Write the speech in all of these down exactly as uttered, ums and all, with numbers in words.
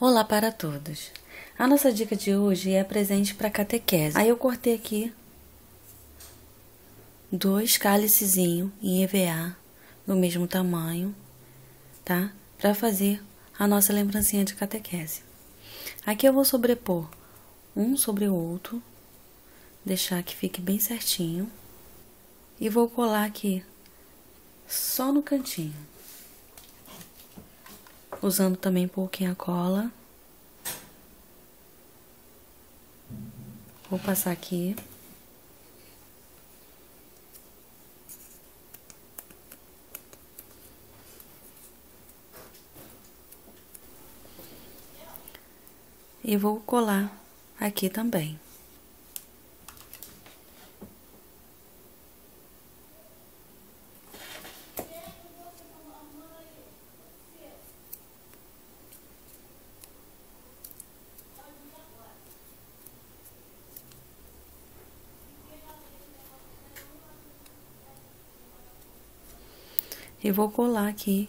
Olá para todos! A nossa dica de hoje é presente para catequese. Aí eu cortei aqui dois cálicezinhos em E V A, do mesmo tamanho, tá? Para fazer a nossa lembrancinha de catequese. Aqui eu vou sobrepor um sobre o outro, deixar que fique bem certinho e vou colar aqui só no cantinho. Usando também um pouquinho a cola. Vou passar aqui. E vou colar aqui também. E vou colar aqui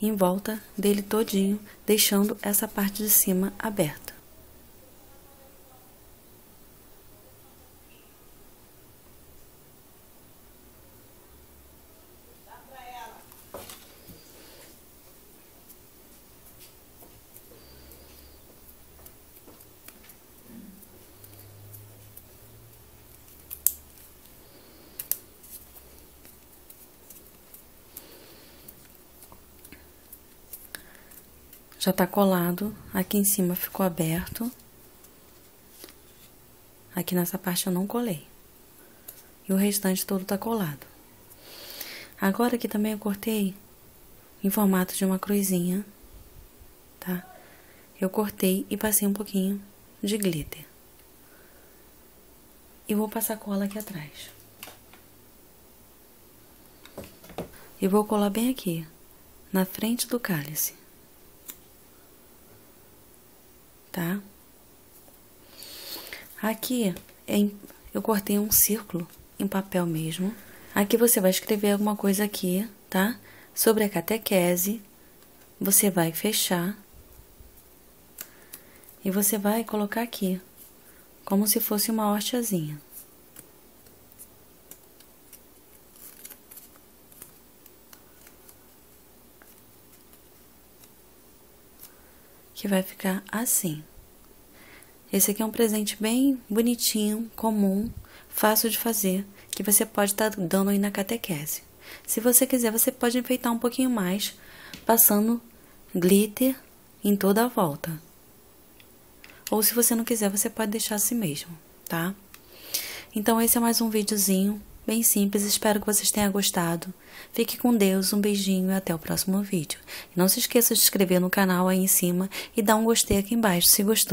em volta dele todinho, deixando essa parte de cima aberta. Já tá colado, aqui em cima ficou aberto, aqui nessa parte eu não colei, e o restante todo tá colado. Agora aqui também eu cortei em formato de uma cruzinha, tá? Eu cortei e passei um pouquinho de glitter. E vou passar cola aqui atrás. E vou colar bem aqui, na frente do cálice. Tá? Aqui eu cortei um círculo em papel mesmo. Aqui você vai escrever alguma coisa aqui, tá? Sobre a catequese. Você vai fechar. E você vai colocar aqui, como se fosse uma horchazinha. Que vai ficar assim. Esse aqui é um presente bem bonitinho, comum, fácil de fazer, que você pode estar dando aí na catequese. Se você quiser, você pode enfeitar um pouquinho mais, passando glitter em toda a volta. Ou se você não quiser, você pode deixar assim mesmo, tá? Então, esse é mais um videozinho bem simples, espero que vocês tenham gostado. Fique com Deus, um beijinho e até o próximo vídeo. Não se esqueça de se inscrever no canal aí em cima e dar um gostei aqui embaixo se gostou.